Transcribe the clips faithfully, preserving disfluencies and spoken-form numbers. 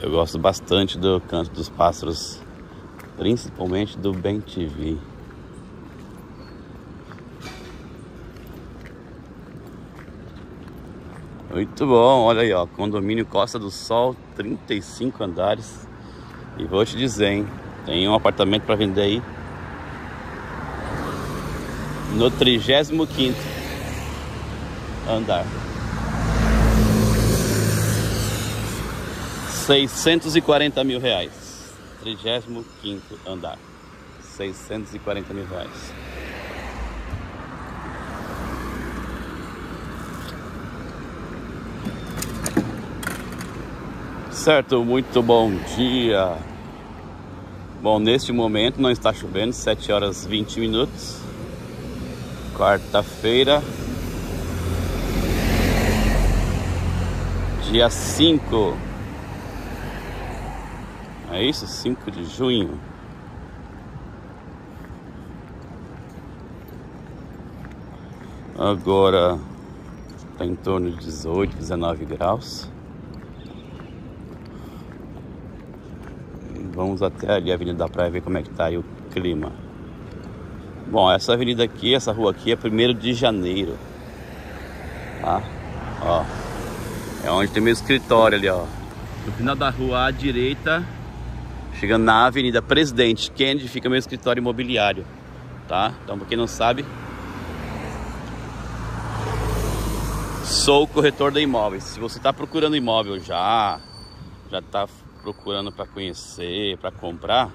Eu gosto bastante do canto dos pássaros, principalmente do Bem T V. Muito bom, olha aí, ó, condomínio Costa do Sol, trinta e cinco andares. E vou te dizer, hein, tem um apartamento para vender aí no trigésimo quinto andar, seiscentos e quarenta mil reais. trigésimo quinto andar, seiscentos e quarenta mil reais. Certo, muito bom dia. Bom, neste momento não está chovendo, sete horas e vinte minutos, quarta-feira, dia cinco, é isso? cinco de junho. Agora está em torno de dezoito, dezenove graus. Vamos até ali a Avenida da Praia ver como é que tá aí o clima. Bom, essa avenida aqui, essa rua aqui é primeiro de janeiro, tá? Ó, é onde tem meu escritório ali, ó. No final da rua à direita, chegando na Avenida Presidente Kennedy, fica meu escritório imobiliário, tá? Então, pra quem não sabe, sou corretor de imóveis. Se você tá procurando imóvel já, já tá procurando para conhecer, para comprar,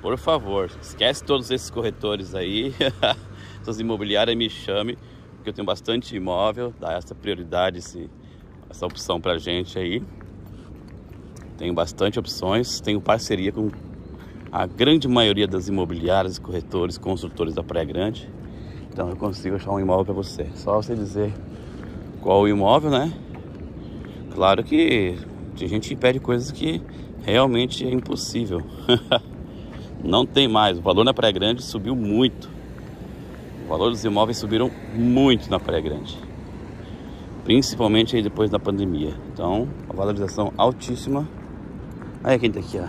por favor, esquece todos esses corretores aí, essas imobiliárias, me chame, porque eu tenho bastante imóvel, dá essa prioridade, esse, essa opção para gente aí. Tenho bastante opções, tenho parceria com a grande maioria das imobiliárias, corretores, construtores da Praia Grande, então eu consigo achar um imóvel para você. Só você dizer qual o imóvel, né? Claro que a gente pede coisas que realmente é impossível. Não tem mais. O valor na Praia Grande subiu muito. O valor dos imóveis subiram muito na Praia Grande, principalmente aí depois da pandemia. Então, a valorização altíssima. Olha quem tá aqui, ó.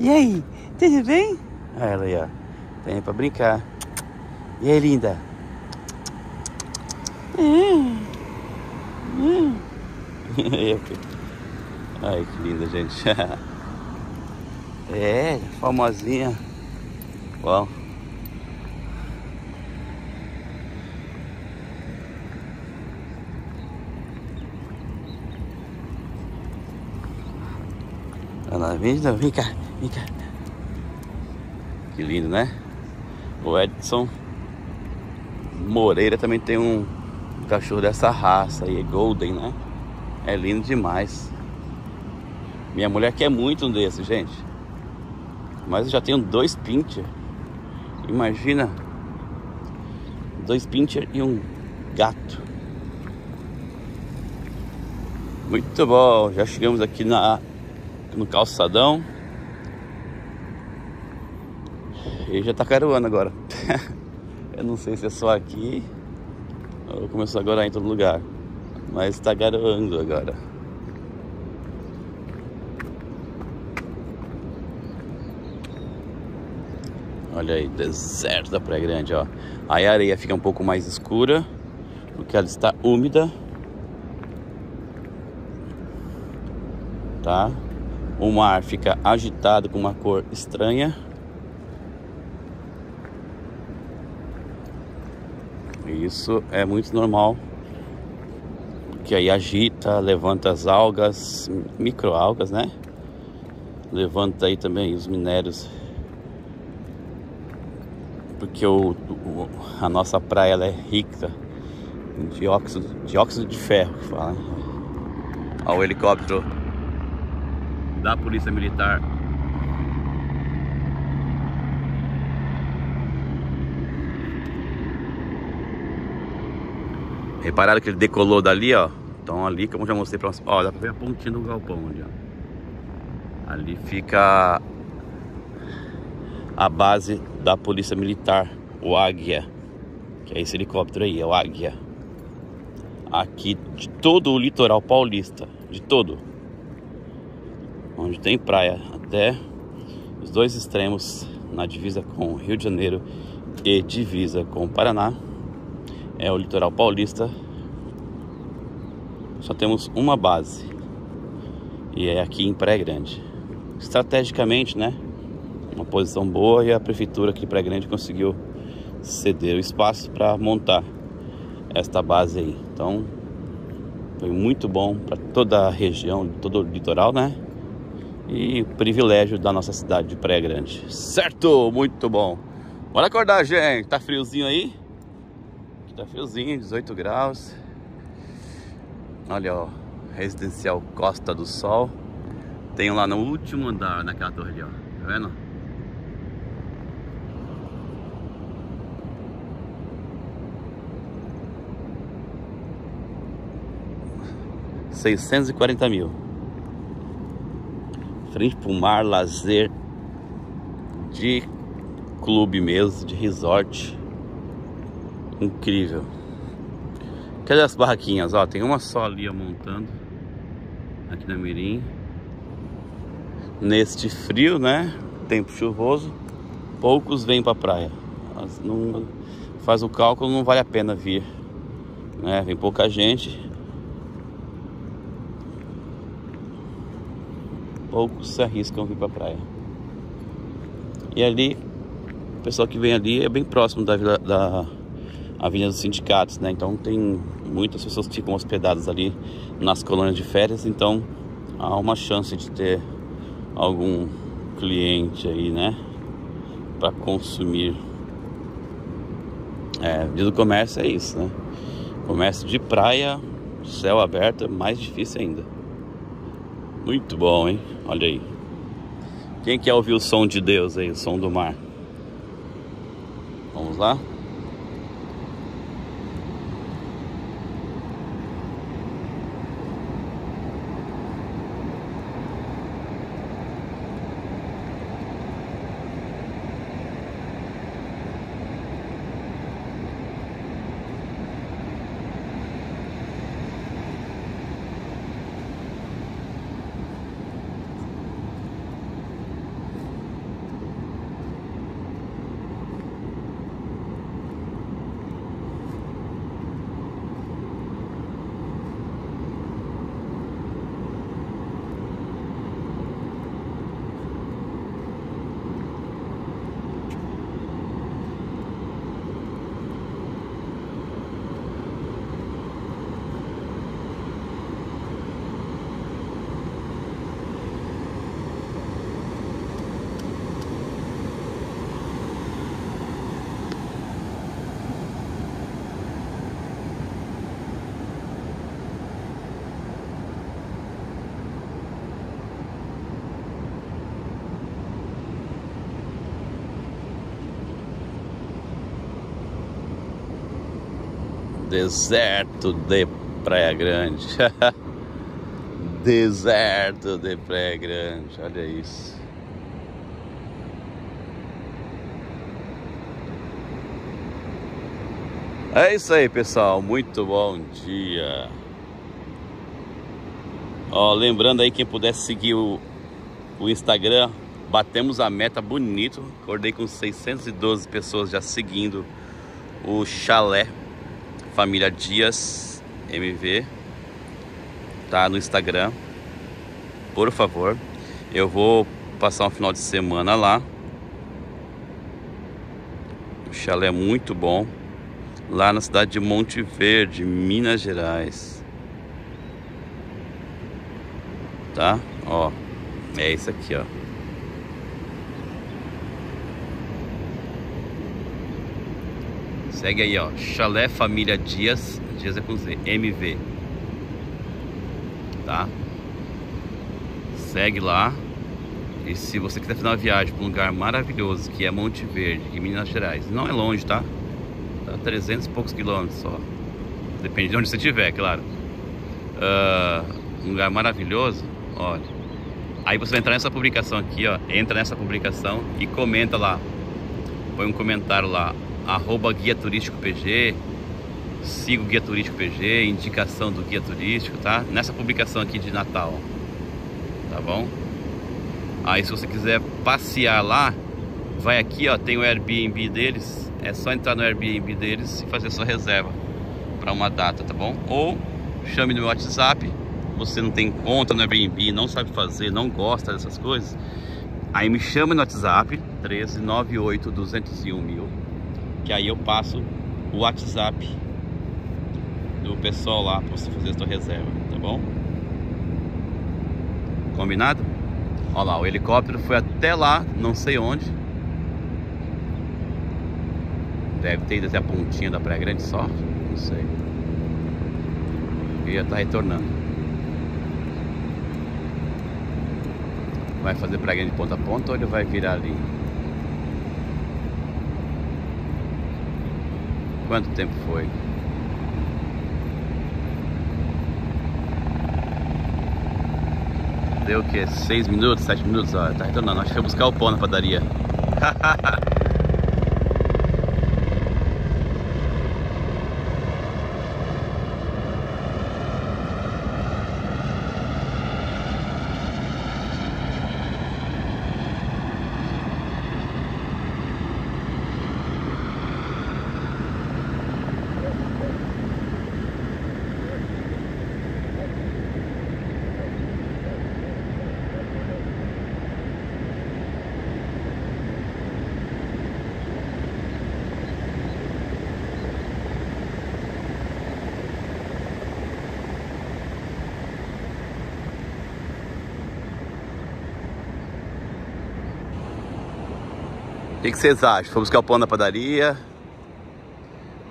E aí, tudo bem? Olha ela aí, ó. Tem pra brincar. E aí, linda? Hum. Hum. Ai, que linda, gente. É, famosinha. Bom. Ela vem, vem cá, vem cá. Que lindo, né? O Edson Moreira também tem um cachorro dessa raça aí, é Golden, né? É lindo demais. Minha mulher quer muito um desses, gente. Mas eu já tenho dois pincher. Imagina. Dois pincher e um gato. Muito bom. Já chegamos aqui na, no calçadão. E já tá caruando agora. Eu não sei se é só aqui ou começou agora em todo lugar. Mas tá garoando agora. Olha aí, deserto da Praia Grande, ó. Aí a areia fica um pouco mais escura, porque ela está úmida, tá? O mar fica agitado com uma cor estranha. Isso é muito normal, porque aí agita, levanta as algas, microalgas, né? Levanta aí também os minérios. Porque o, o, a nossa praia ela é rica em dióxido, dióxido de ferro, que fala. Olha o helicóptero da Polícia Militar. Repararam que ele decolou dali, ó. Então ali, como eu já mostrei pra vocês, ó, dá pra ver a pontinha do galpão ali, ó. Ali fica a base da Polícia Militar, o Águia, que é esse helicóptero aí, é o Águia. Aqui de todo o litoral paulista, de todo, onde tem praia até os dois extremos, na divisa com o Rio de Janeiro e divisa com o Paraná. É o litoral paulista. Só temos uma base, e é aqui em Praia Grande. Estrategicamente, né? Uma posição boa, e a prefeitura aqui de Praia Grande conseguiu ceder o espaço para montar esta base aí. Então foi muito bom para toda a região, todo o litoral, né? E privilégio da nossa cidade de Praia Grande. Certo? Muito bom. Bora acordar, gente. Tá friozinho aí? Tá friozinho, dezoito graus. Olha, ó, Residencial Costa do Sol. Tem lá no último andar, naquela torre ali, ó. Tá vendo? seiscentos e quarenta mil. Frente para o mar, lazer de clube mesmo, de resort. Incrível. Cadê as barraquinhas? Ó, tem uma só ali, ó, montando aqui na mirim. Neste frio, né? Tempo chuvoso, poucos vêm para a praia. Mas não, faz o cálculo, não vale a pena vir, né? Vem pouca gente. Poucos se arriscam vir para praia. E ali, o pessoal que vem ali é bem próximo da, vila, da Avenida dos Sindicatos, né? Então tem muitas pessoas que ficam hospedadas ali nas colônias de férias. Então há uma chance de ter algum cliente aí, né? Para consumir. É, dia do comércio é isso, né? Comércio de praia, céu aberto, é mais difícil ainda. Muito bom, hein? Olha aí. Quem quer ouvir o som de Deus aí, o som do mar? Vamos lá? Deserto de Praia Grande. Deserto de Praia Grande. Olha isso. É isso aí, pessoal. Muito bom dia. Ó, lembrando aí, quem puder seguir o, o Instagram. Batemos a meta bonito. Acordei com seiscentas e doze pessoas já seguindo o Chalé Família Dias M V, tá no Instagram. Por favor, eu vou passar um final de semana lá. O chalé é muito bom, lá na cidade de Monte Verde, Minas Gerais. Tá? Ó, é isso aqui, ó. Segue aí, ó, Chalé Família Dias, Dias é com Z, M V, tá? Segue lá, e se você quiser fazer uma viagem para um lugar maravilhoso, que é Monte Verde, em Minas Gerais, não é longe, tá? Tá trezentos e poucos quilômetros só, depende de onde você estiver, claro. Uh, um lugar maravilhoso, olha. Aí você vai entrar nessa publicação aqui, ó, entra nessa publicação e comenta lá, põe um comentário lá. Arroba Guia Turístico P G, siga o Guia Turístico P G, indicação do Guia Turístico, tá? Nessa publicação aqui de Natal, tá bom? Aí se você quiser passear lá, vai aqui, ó, tem o Airbnb deles. É só entrar no Airbnb deles e fazer sua reserva para uma data, tá bom? Ou chame no meu WhatsApp. Você não tem conta no Airbnb, não sabe fazer, não gosta dessas coisas, aí me chama no WhatsApp um três nove oito dois zero um mil, que aí eu passo o WhatsApp do pessoal lá para você fazer a sua reserva, tá bom? Combinado? Olha lá, o helicóptero foi até lá, não sei onde. Deve ter ido até a pontinha da Praia Grande só, não sei. E já tá retornando. Vai fazer Praia Grande de ponta a ponta ou ele vai virar ali? Quanto tempo foi? Deu o que? seis minutos? sete minutos? Ó, tá retornando. Acho que eu vou buscar o pão na padaria. O que, que vocês acham? Foi buscar o pão na padaria?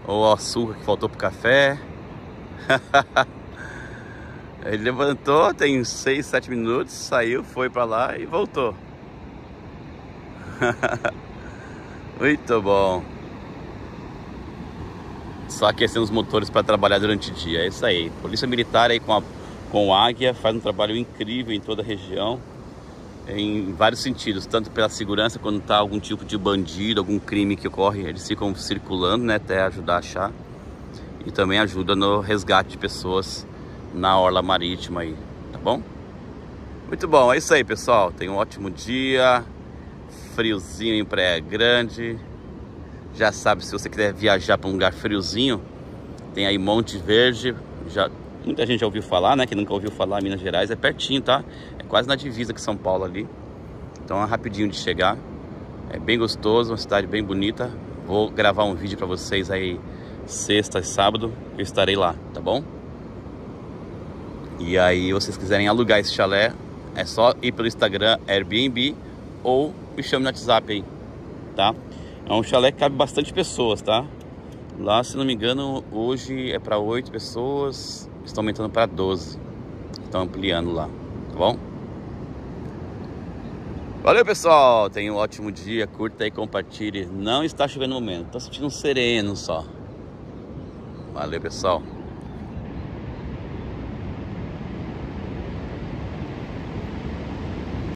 Ou o açúcar que faltou pro café? Ele levantou, tem seis, sete minutos, saiu, foi pra lá e voltou. Muito bom. Só aquecendo os motores para trabalhar durante o dia, é isso aí. Polícia Militar aí com a, com a Águia faz um trabalho incrível em toda a região, em vários sentidos, tanto pela segurança, quando tá algum tipo de bandido, algum crime que ocorre, eles ficam circulando, né, até ajudar a achar, e também ajuda no resgate de pessoas na orla marítima aí, tá bom? Muito bom, é isso aí, pessoal, tenha um ótimo dia, friozinho em Praia Grande, já sabe, se você quiser viajar para um lugar friozinho, tem aí Monte Verde, já... Muita gente já ouviu falar, né? Que nunca ouviu falar, Minas Gerais é pertinho, tá? É quase na divisa com São Paulo ali. Então é rapidinho de chegar. É bem gostoso, uma cidade bem bonita. Vou gravar um vídeo pra vocês aí sexta e sábado. Eu estarei lá, tá bom? E aí, vocês quiserem alugar esse chalé, é só ir pelo Instagram, Airbnb, ou me chame no WhatsApp aí, tá? É um chalé que cabe bastante pessoas, tá? Lá, se não me engano, hoje é pra oito pessoas... Estão aumentando para doze. Estão ampliando lá, tá bom? Valeu, pessoal. Tenha um ótimo dia. Curta e compartilhe. Não está chovendo no momento. Estou sentindo um sereno só. Valeu, pessoal.